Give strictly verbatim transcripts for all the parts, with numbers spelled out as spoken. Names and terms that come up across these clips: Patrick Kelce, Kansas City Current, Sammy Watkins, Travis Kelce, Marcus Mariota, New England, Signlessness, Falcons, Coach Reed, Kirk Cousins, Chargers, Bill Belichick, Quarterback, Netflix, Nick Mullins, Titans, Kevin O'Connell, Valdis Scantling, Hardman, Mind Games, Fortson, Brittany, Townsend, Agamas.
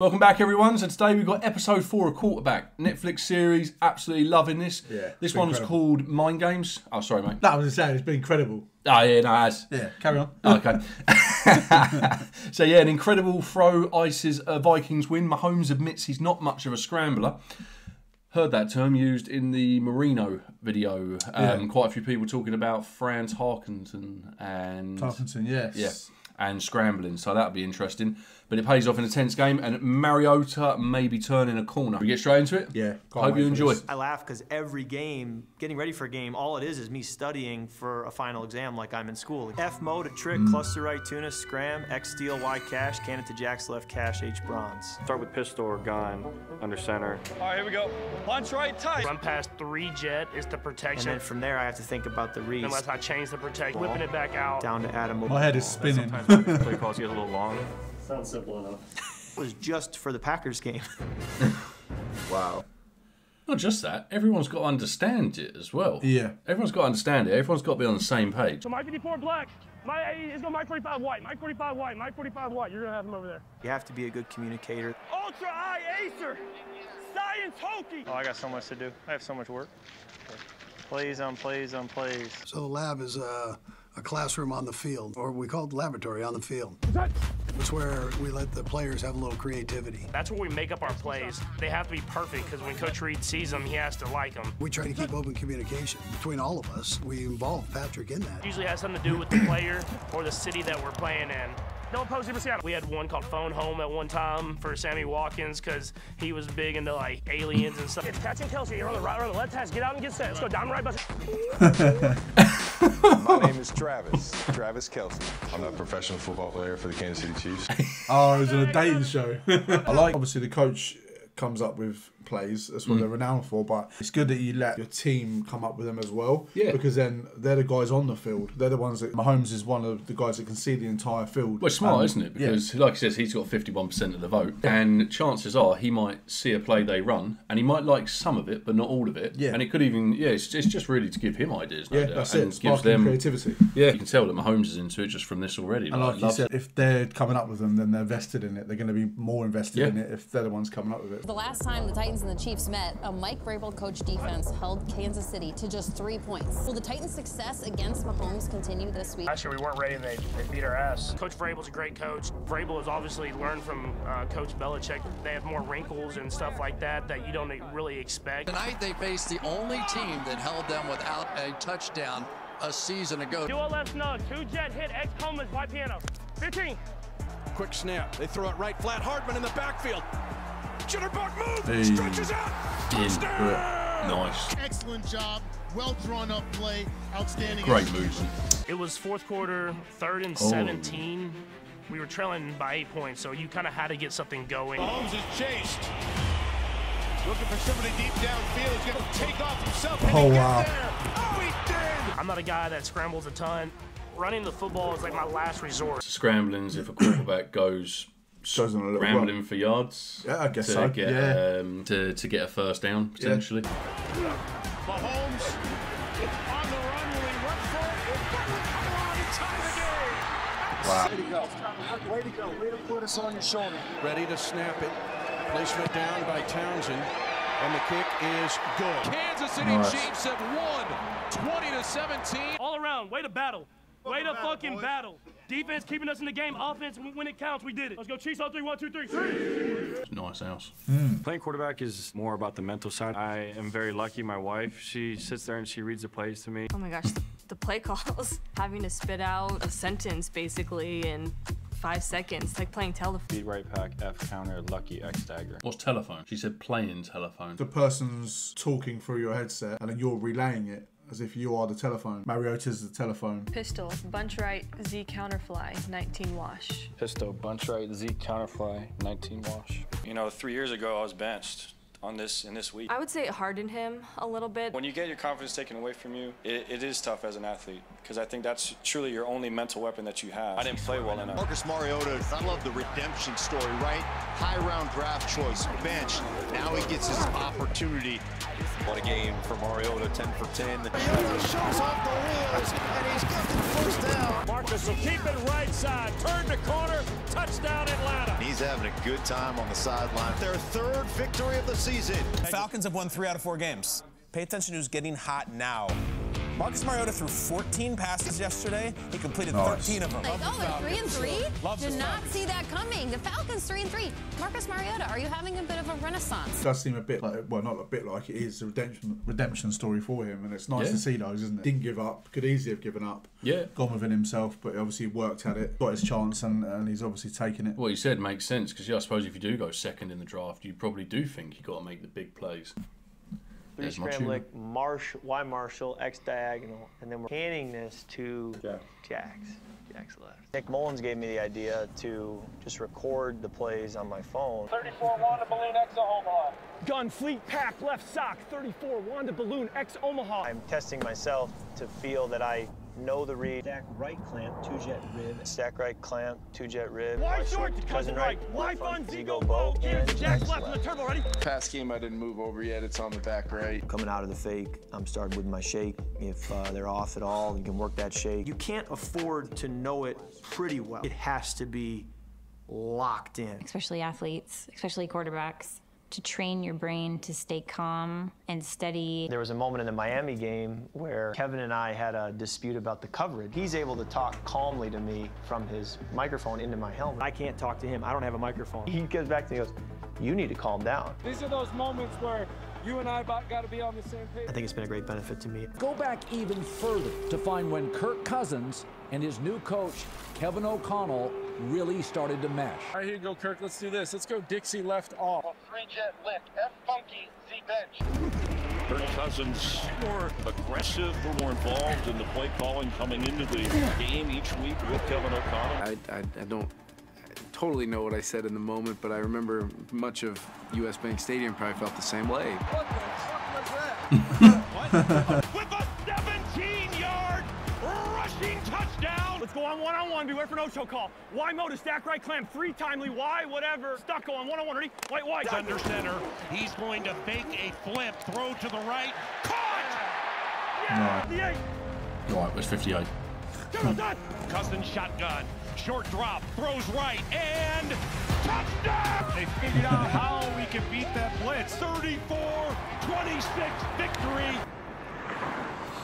Welcome back, everyone. So today we've got episode four of Quarterback, Netflix series. Absolutely loving this. Yeah, this one's incredible. Called Mind Games. Oh, sorry, mate. No, I was just saying, it's been incredible. Oh, yeah, no, it has. Yeah, carry on. Okay. So, yeah, an incredible throw ices a Vikings win. Mahomes admits he's not much of a scrambler. Heard that term used in the Marino video. Um, yeah. Quite a few people talking about Fran Tarkenton and... Tarkenton, yes. Yeah. And scrambling, so that'll be interesting. But it pays off in a tense game, and Mariota may be turning a corner. We get straight into it? Yeah. Hope you enjoy. I laugh because every game, getting ready for a game, all it is is me studying for a final exam like I'm in school. F mode, a trick, mm. cluster right, tuna, scram, X steal, Y cash, can it to jacks left, cash, H bronze. Start with pistol or gun, under center. All right, here we go. Punch right, tight. Run past three jet is the protection. And then from there, I have to think about the reads. Unless I change the protection, whipping it back out. Down to Adam. My head is spinning. Play calls get a little long. Sounds simple enough. It was just for the Packers game. Wow. Not just that. Everyone's got to understand it as well. Yeah. Everyone's got to understand it. Everyone's got to be on the same page. So Mike fifty-four black. My is going Mike forty-five white. Mike forty-five white. Mike forty-five white. You're gonna have him over there. You have to be a good communicator. Ultra eye acer. Science hokey. Oh, I got so much to do. I have so much work. Plays on plays on plays. So the lab is uh. a classroom on the field, or we call it laboratory on the field. That's where we let the players have a little creativity. That's where we make up our plays. They have to be perfect, because when Coach Reed sees them, he has to like them. We try to keep open communication between all of us. We involve Patrick in that. Usually has something to do with the player or the city that we're playing in. No opposing for Seattle. We had one called Phone Home at one time for Sammy Watkins because he was big into like aliens and stuff. It's Patrick Kelce. You're on the right or the left pass. Get out and get set. Let's go down right bus. My name is Travis. Travis Kelce. I'm a professional football player for the Kansas City Chiefs. Oh, it was on a dating show. I like obviously the coach comes up with plays. That's what mm. they're renowned for. But it's good that you let your team come up with them as well. Yeah. Because then they're the guys on the field. They're the ones that Mahomes is one of the guys that can see the entire field. Well, it's smart, um, isn't it? Because yeah. like he says, he's got fifty-one percent of the vote, yeah. and chances are he might see a play they run, and he might like some of it, but not all of it. Yeah. And it could even yeah, it's, it's just really to give him ideas. No yeah, doubt. That's and it. Sparking gives them creativity. Yeah. You can tell that Mahomes is into it just from this already. And like you said, it. if they're coming up with them, then they're vested in it. They're going to be more invested yeah. in it if they're the ones coming up with it. The last time the Titans and the Chiefs met, a Mike Vrabel coach defense held Kansas City to just three points. Will the Titans' success against Mahomes continue this week? Last year we weren't ready and they, they beat our ass. Coach Vrabel's a great coach. Vrabel has obviously learned from uh, Coach Belichick. They have more wrinkles and stuff like that that you don't really expect. Tonight they faced the only team that held them without a touchdown a season ago. Do a left snug, two jet hit, X Coleman's by piano. fifteen. Quick snap. They throw it right flat. Hardman in the backfield. Jitterbug move, hey. Stretches out, touchdown! Nice. Excellent job, well drawn up play, outstanding. Great movement. It was fourth quarter, third and oh. seventeen. We were trailing by eight points, so you kind of had to get something going. Mahomes is chased. Looking for somebody deep downfield. He's going to take off himself. Oh, and wow. There. Oh, he did! I'm not a guy that scrambles a ton. Running the football is like my last resort. Scrambling's if a quarterback goes... Scrambling for yards. Yeah, I guess to so. Get, yeah. um, to, to get a first down, potentially. Yeah. Mahomes on the run, will he run for it? It's got to tie the game. Wow. Way to go. Way to go. Way to put us on your shoulder. Ready to snap it. Placement down by Townsend. And the kick is good. Kansas City nice. Chiefs have won twenty to seventeen. All around. Way to battle. Way to fucking boys. battle. Defense keeping us in the game. Offense, when it counts, we did it. Let's go Chiefs on three, one, two, three. Three. Nice house. Mm. Playing quarterback is more about the mental side. I am very lucky. My wife, she sits there and she reads the plays to me. Oh my gosh, the, the play calls. Having to spit out a sentence, basically, in five seconds. Like playing telephone. Speed right pack, F counter, lucky, X dagger. What's telephone? She said playing telephone. The person's talking through your headset and then you're relaying it. As if you are the telephone. Mariota's the telephone. Pistol, bunch right, Z counterfly, nineteen wash. Pistol, bunch right, Z counterfly, nineteen wash. You know, three years ago I was benched on this in this week. I would say it hardened him a little bit. When you get your confidence taken away from you, it, it is tough as an athlete, because I think that's truly your only mental weapon that you have. I didn't play well enough. Marcus Mariota, I love the redemption story, right? High round draft choice, bench. Now he gets his opportunity What a game for Mariota, ten for ten. Mariota shows off the wheels, and he's got the first down. Marcus will keep it right side, turn the corner, touchdown Atlanta. He's having a good time on the sideline. Their third victory of the season. The Falcons have won three out of four games. Pay attention to who's getting hot now. Marcus Mariota threw fourteen passes yesterday. He completed nice. thirteen of them. Like, oh, and three and three? Loves Did not Falcons. see that coming. The Falcons three and three. Marcus Mariota, are you having a bit of a renaissance? It does seem a bit like, well, not a bit like it is a redemption redemption story for him, and it's nice yeah. to see those, isn't it? Didn't give up. Could easily have given up. Yeah. Gone within himself, but he obviously worked at it, got his chance, and, and he's obviously taken it. What you said makes sense, because yeah, I suppose if you do go second in the draft, you probably do think you got to make the big plays. Three scrambling, Marsh, Y Marshall, X diagonal, and then we're handing this to Jack. Jax. Jax left. Nick Mullins gave me the idea to just record the plays on my phone. thirty-four Wanda Balloon X Omaha. Gun fleet pack left sock. thirty-four Wanda Balloon X Omaha. I'm testing myself to feel that I know the read. Stack right clamp, two jet rib. Stack right clamp, two jet rib. Wide short to cousin right. Wide fun, Zigo bow. Jack left in the turbo, ready? Pass game I didn't move over yet. It's on the back right. Coming out of the fake, I'm starting with my shake. If uh, they're off at all, you can work that shake. You can't afford to know it pretty well. It has to be locked in. Especially athletes, especially quarterbacks, to train your brain to stay calm and steady. There was a moment in the Miami game where Kevin and I had a dispute about the coverage. He's able to talk calmly to me from his microphone into my helmet. I can't talk to him. I don't have a microphone. He goes back to me and goes, you need to calm down. These are those moments where you and I got to be on the same page. I think it's been a great benefit to me. Go back even further to find when Kirk Cousins and his new coach, Kevin O'Connell, really started to mesh. All right, here you go, Kirk. Let's do this. Let's go Dixie left off. Well, three jet lift. F funky, Z bench. Kirk Cousins more aggressive, more involved in the play calling coming into the game each week with Kevin O'Connell. I, I, I don't totally know what I said in the moment, but I remember much of U S Bank Stadium probably felt the same way. What the fuck was that? With a seventeen yard rushing touchdown. Let's go on one-on-one, beware for an Ocho call. Y mode is stack right clamp, three timely, Y whatever. Stucco on one-on-one, ready? White, white. Under center, he's going to fake a flip, throw to the right, caught! Yeah, fifty-eight. No, it was fifty-eight. Cousins shotgun. Short drop, throws right, and touchdown! They figured out how we can beat that blitz. thirty-four twenty-six victory.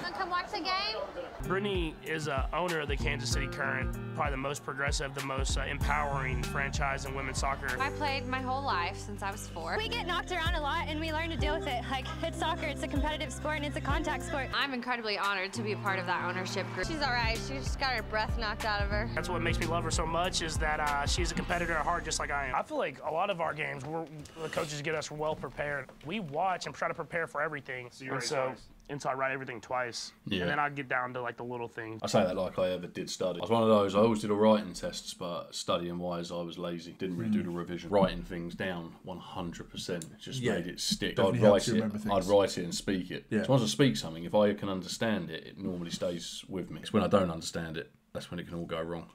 Want to come watch the game? Brittany is a owner of the Kansas City Current, probably the most progressive, the most uh, empowering franchise in women's soccer. I played my whole life since I was four. We get knocked around a lot, and we learn to deal with it. Like, it's soccer, it's a competitive sport, and it's a contact sport. I'm incredibly honored to be a part of that ownership group. She's all right. She just got her breath knocked out of her. That's what makes me love her so much, is that uh, she's a competitor at heart just like I am. I feel like a lot of our games, we're, the coaches get us well prepared. We watch and try to prepare for everything. So you're so, and so I write everything twice, yeah. and then I get down to like the little things. I say that like I ever did study. I was one of those, I always did all right in tests, but studying wise, I was lazy. Didn't really mm. do the revision. Writing things down one hundred percent just yeah. made it stick. I'd write it, I'd write it and speak it. Yeah. So once I speak something, if I can understand it, it normally stays with me. It's when I don't understand it, that's when it can all go wrong.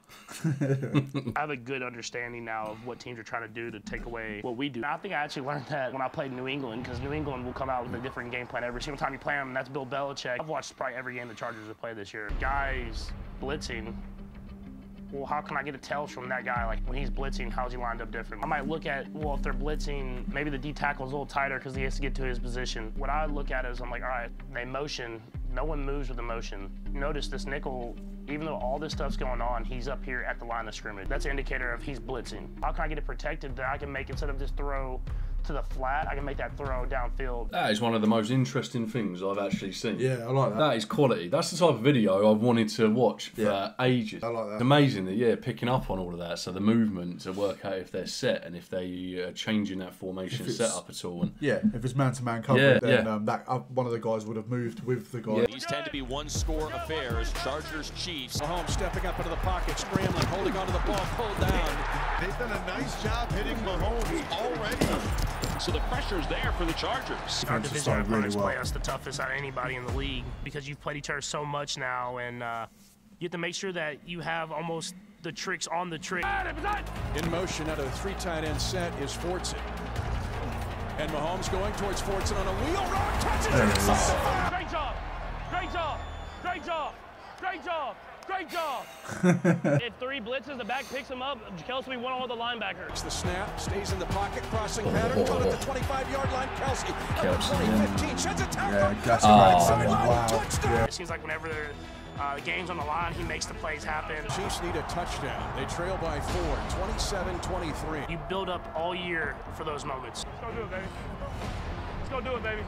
I have a good understanding now of what teams are trying to do to take away what we do. I think I actually learned that when I played New England, because New England will come out with a different game plan every single time you play them, and that's Bill Belichick. I've watched probably every game the Chargers have played this year. Guys blitzing, well, how can I get a tell from that guy? Like, when he's blitzing, how's he lined up different? I might look at, well, if they're blitzing, maybe the D tackle's a little tighter because he has to get to his position. What I look at is I'm like, all right, they motion. No one moves with emotion. Notice this nickel, even though all this stuff's going on, he's up here at the line of scrimmage. That's an indicator of he's blitzing. How can I get it protected that I can make, instead of just throw to the flat, I can make that throw downfield? That is one of the most interesting things I've actually seen. Yeah, I like that. That is quality. That's the type of video I've wanted to watch for yeah. ages. I like that. It's amazing that, yeah, picking up on all of that. So the movement to work out if they're set and if they are changing that formation setup at all. And yeah, if it's man-to-man -man coverage, yeah, then yeah. Um, that, uh, one of the guys would have moved with the guy. Yeah. These tend to be one-score affairs. Chargers, Chiefs. Mahomes stepping up into the pocket, scrambling, holding onto the ball, pulled down. They've done a nice job hitting Mahomes already. So the pressure's there for the Chargers. Our division opponents really well. play us the toughest out of anybody in the league, because you've played each other so much now, and uh, you have to make sure that you have almost the tricks on the trick. In motion out of the three tight end set is Fortson. And Mahomes going towards Fortson on a wheel route. Touches it inside. Great job. Great job. Great job. Great job. Great job. Did three blitzes. The back picks him up. Kelce won all the linebackers. The snap stays in the pocket, crossing oh, pattern. Caught at the twenty-five yard line. Kelce. twenty fifteen sheds a tackle. Yeah, oh, right wow. Touchdown. Yeah. It seems like whenever they're Uh, the game's on the line, he makes the plays happen. Chiefs need a touchdown. They trail by four, twenty-seven twenty-three. You build up all year for those moments. Let's go do it, baby. Let's go do it, baby.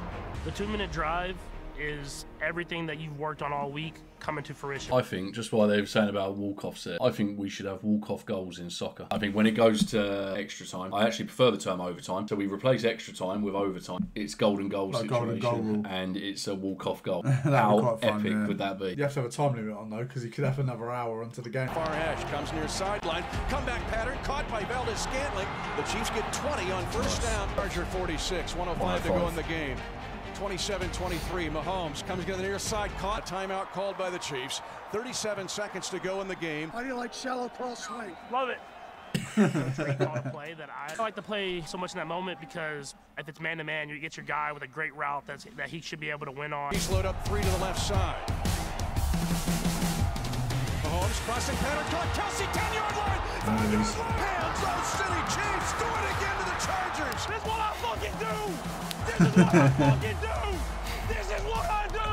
The two-minute drive is everything that you've worked on all week coming to fruition. I think, just what they were saying about walk-offs there, I think we should have walk-off goals in soccer. I think when it goes to extra time, I actually prefer the term overtime, so we replace extra time with overtime. It's golden goal like situation, golden goal rule. And it's a walk-off goal. How epic fun, yeah. would that be? You have to have a time limit on though, because you could have another hour onto the game. Far hash comes near sideline, comeback pattern, caught by Valdis Scantling. The Chiefs get twenty on first down. Charger forty-six, one oh five to go in the game. twenty-seven twenty-three, Mahomes comes to the near side, caught, timeout called by the Chiefs. thirty-seven seconds to go in the game. How do you like shallow cross lane? Love it. It's a great call to play that I like to play so much in that moment, because if it's man-to-man, -man, you get your guy with a great route that's, that he should be able to win on. He's load up three to the left side. Mahomes crossing pattern, caught, Kelce ten yard line. Nice. Kansas City Chiefs do it again to the Chargers. This is what I fucking do. This is what I fucking do! This is what I do!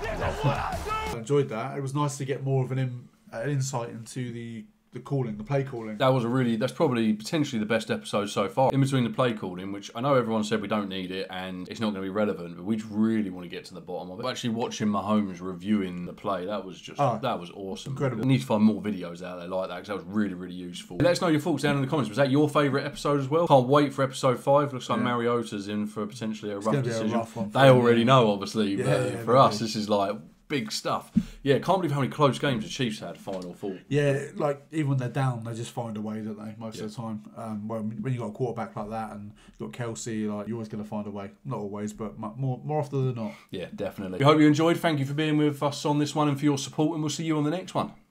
This is what I do! I enjoyed that. It was nice to get more of an, in, an insight into the, the calling, the play calling. That was a really, that's probably potentially the best episode so far. In between the play calling, which I know everyone said we don't need it and it's not going to be relevant, but we just really want to get to the bottom of it. But actually watching Mahomes reviewing the play, that was just, oh, that was awesome. Incredible. I need to find more videos out there like that, because that was really, really useful. Let us know your thoughts down in the comments. Was that your favourite episode as well? Can't wait for episode five. Looks like yeah. Mariota's in for potentially a it's rough decision. A rough one they already me. know, obviously, yeah, but yeah, for us, this is like... big stuff. Yeah, can't believe how many close games the Chiefs had, final four. Yeah, like, even when they're down, they just find a way, don't they, most yeah. of the time. Um, well, when you've got a quarterback like that and you've got Kelce, like, you're always going to find a way. Not always, but more, more often than not. Yeah, definitely. We hope you enjoyed. Thank you for being with us on this one and for your support, and we'll see you on the next one.